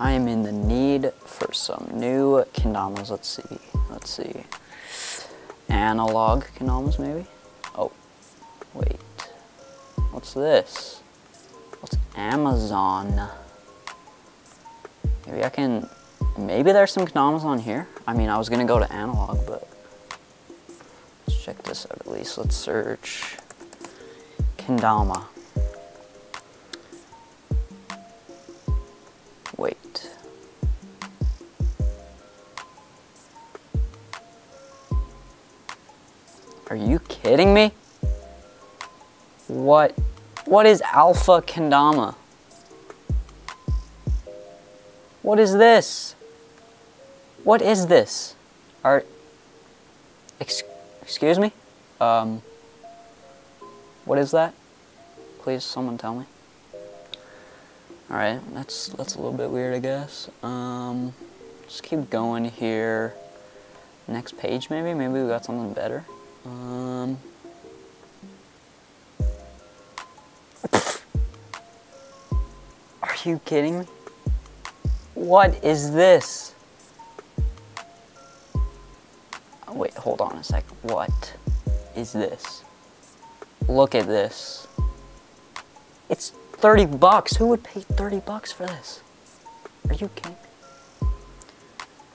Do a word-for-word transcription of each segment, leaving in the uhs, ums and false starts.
I am in the need for some new kendamas. Let's see, let's see. Analog kendamas maybe? Oh, wait, what's this? What's Amazon? Maybe I can, maybe there's some kendamas on here. I mean, I was gonna go to Analog, but let's check this out at least. Let's search kendama. Wait. Are you kidding me? What? What is Alpha Kendama? What is this? What is this? Are, ex excuse me? Um, what is that? Please, someone tell me. All right, that's that's a little bit weird, I guess. Um, just keep going here. Next page, maybe. Maybe we got something better. Um. Are you kidding me? What is this? Oh, wait, hold on a sec. What is this? Look at this. It's thirty bucks. Who would pay thirty bucks for this? Are you kidding me?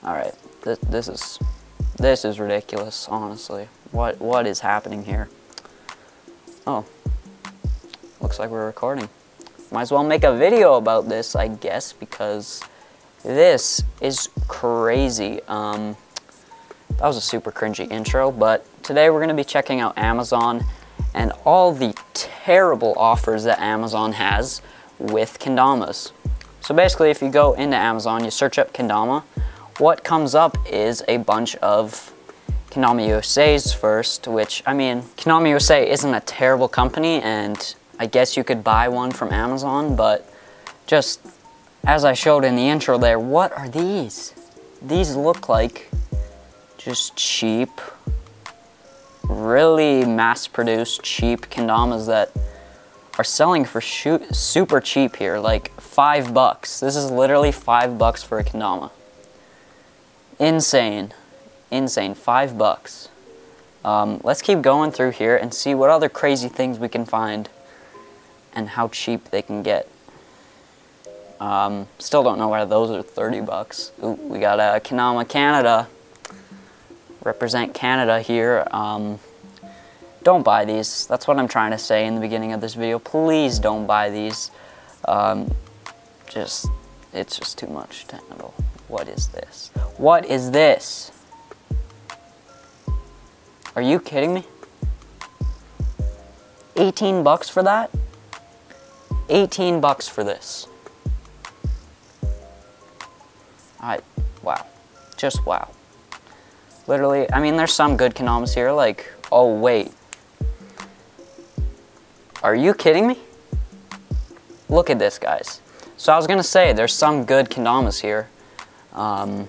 All right, this, this is this is ridiculous, honestly. What what is happening here? Oh, looks like we're recording. Might as well make a video about this, I guess, because this is crazy. Um, that was a super cringy intro, but today we're gonna be checking out Amazon and all the terrible offers that Amazon has with kendamas. So basically, if you go into Amazon, you search up kendama, what comes up is a bunch of Kendama U S A's first, which, I mean, Kendama U S A isn't a terrible company, and I guess you could buy one from Amazon, but just as I showed in the intro there, what are these? These look like just cheap, really mass-produced cheap kendamas that are selling for shoot super cheap here, like five bucks. This is literally five bucks for a kendama. Insane, insane, five bucks. Um, let's keep going through here and see what other crazy things we can find and how cheap they can get. Um, still don't know why those are thirty bucks. Ooh, we got a Kendama Canada. Represent Canada here. Um, don't buy these. That's what I'm trying to say in the beginning of this video. Please don't buy these. Um, just, it's just too much to handle. What is this? What is this? Are you kidding me? eighteen bucks for that? eighteen bucks for this. I, wow, just wow. Literally, I mean, there's some good kendamas here, like, oh wait. Are you kidding me? Look at this, guys. So I was gonna say, there's some good kendamas here. Um,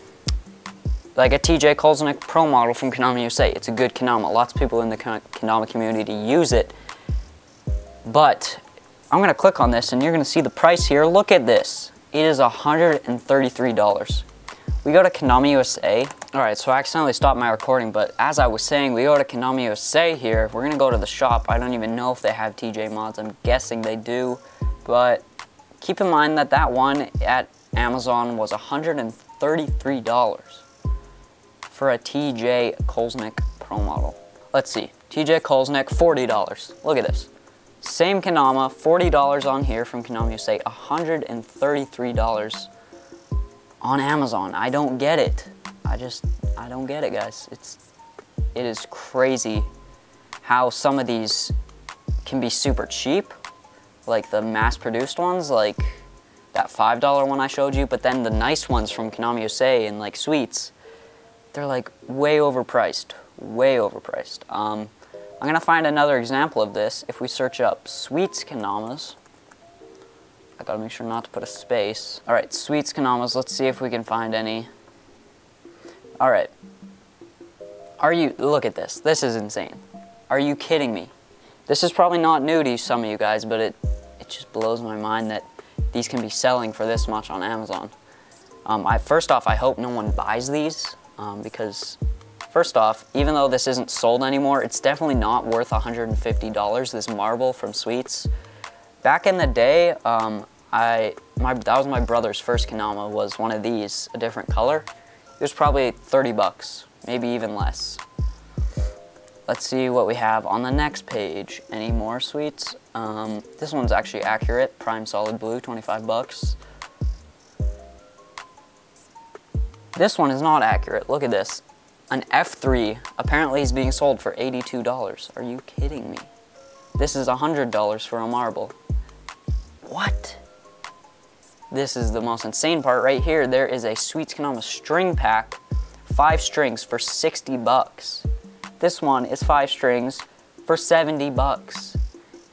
like a T J Kolznik Pro Model from Kendama U S A, it's a good kendama. Lots of people in the kendama community use it, but I'm gonna click on this and you're gonna see the price here. Look at this. It is one hundred thirty-three dollars. We go to Kendama U S A. All right, so I accidentally stopped my recording, but as I was saying, we go to Kendama U S A here. We're gonna go to the shop. I don't even know if they have T J mods. I'm guessing they do, but keep in mind that that one at Amazon was one hundred thirty-three dollars for a T J Kolznik Pro Model. Let's see, T J Kolznik, forty dollars. Look at this. Same kendama, forty dollars on here from Kendama U S A, one hundred thirty-three dollars on Amazon. I don't get it. I just, I don't get it, guys. It's, it is crazy how some of these can be super cheap, like the mass-produced ones, like that five dollar one I showed you, but then the nice ones from Kendama U S A and like Sweets, they're like way overpriced, way overpriced. Um, I'm gonna find another example of this if we search up Sweets Kendamas. I gotta make sure not to put a space. All right, Sweets Kendamas, let's see if we can find any. All right, are you, look at this, this is insane. Are you kidding me? This is probably not new to some of you guys, but it, it just blows my mind that these can be selling for this much on Amazon. Um, I, first off, I hope no one buys these um, because first off, even though this isn't sold anymore, it's definitely not worth one hundred fifty dollars, this marble from Sweets. Back in the day, um, I, my, that was my brother's first kendama, was one of these, a different color. It was probably thirty bucks, maybe even less. Let's see what we have on the next page. Any more Sweets? Um, this one's actually accurate, prime solid blue, twenty-five bucks. This one is not accurate, look at this. An F three, apparently is being sold for eighty-two dollars. Are you kidding me? This is one hundred dollars for a marble. What? This is the most insane part right here. There is a Sweets Kendama string pack, five strings for sixty bucks. This one is five strings for seventy bucks.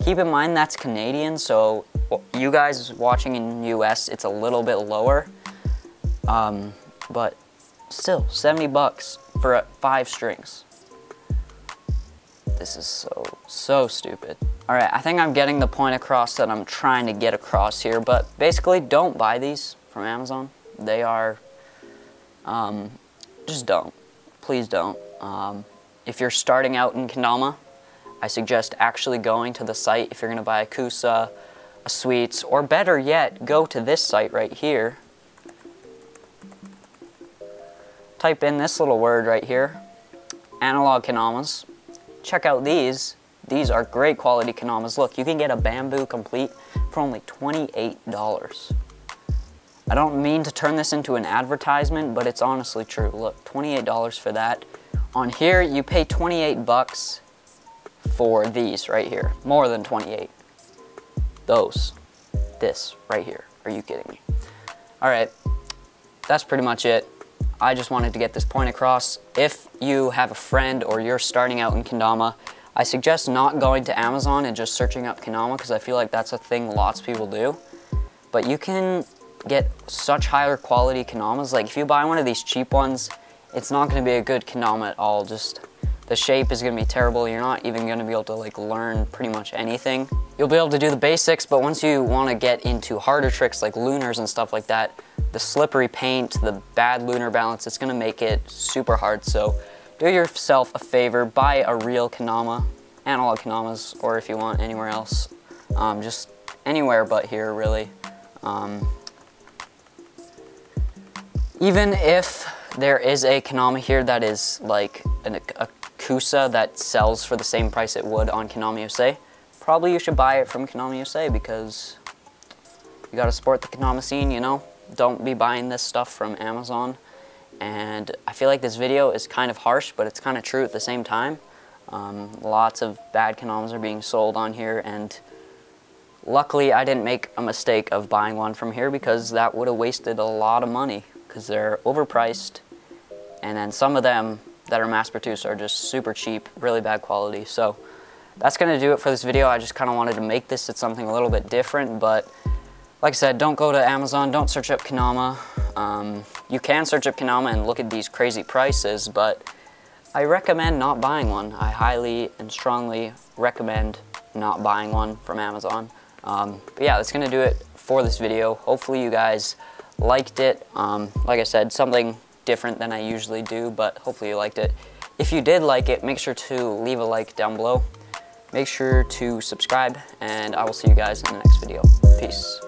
Keep in mind that's Canadian, so you guys watching in U S, it's a little bit lower, um, but still seventy bucks for uh, five strings. This is so, so stupid. All right, I think I'm getting the point across that I'm trying to get across here, but basically don't buy these from Amazon. They are, um, just don't, please don't. Um, if you're starting out in kendama, I suggest actually going to the site if you're gonna buy a kusa, a Sweets, or better yet, go to this site right here. Type in this little word right here, Analog Kendamas. Check out these. These are great quality kendamas. Look, you can get a bamboo complete for only twenty-eight dollars. I don't mean to turn this into an advertisement, but it's honestly true. Look, twenty-eight dollars for that. On here, you pay twenty-eight bucks for these right here. More than twenty-eight. Those. This right here. Are you kidding me? All right, that's pretty much it. I just wanted to get this point across. If you have a friend or you're starting out in kendama, I suggest not going to Amazon and just searching up kendama, because I feel like that's a thing lots of people do. But you can get such higher quality kendamas. Like if you buy one of these cheap ones, it's not gonna be a good kendama at all. Just the shape is gonna be terrible. You're not even gonna be able to like learn pretty much anything. You'll be able to do the basics, but once you wanna get into harder tricks like lunars and stuff like that, the slippery paint, the bad lunar balance, it's gonna make it super hard. So do yourself a favor, buy a real kendama, Analog Kendamas, or if you want anywhere else, um, just anywhere but here really. Um, even if there is a kendama here that is like an, a kusa that sells for the same price it would on Kendama U S A, probably you should buy it from Kendama U S A, because you gotta support the kendama scene, you know? Don't be buying this stuff from Amazon. And I feel like this video is kind of harsh, but it's kind of true at the same time. Um, lots of bad kendamas are being sold on here, and luckily I didn't make a mistake of buying one from here, because that would have wasted a lot of money, because they're overpriced, and then some of them that are mass-produced are just super cheap, really bad quality. So that's gonna do it for this video. I just kind of wanted to make this it's something a little bit different, but like I said, don't go to Amazon, don't search up kendama. Um, you can search up kendama and look at these crazy prices, but I recommend not buying one. I highly and strongly recommend not buying one from Amazon. Um, but yeah, that's gonna do it for this video. Hopefully you guys liked it. Um, like I said, something different than I usually do, but hopefully you liked it. If you did like it, make sure to leave a like down below. Make sure to subscribe, and I will see you guys in the next video. Peace.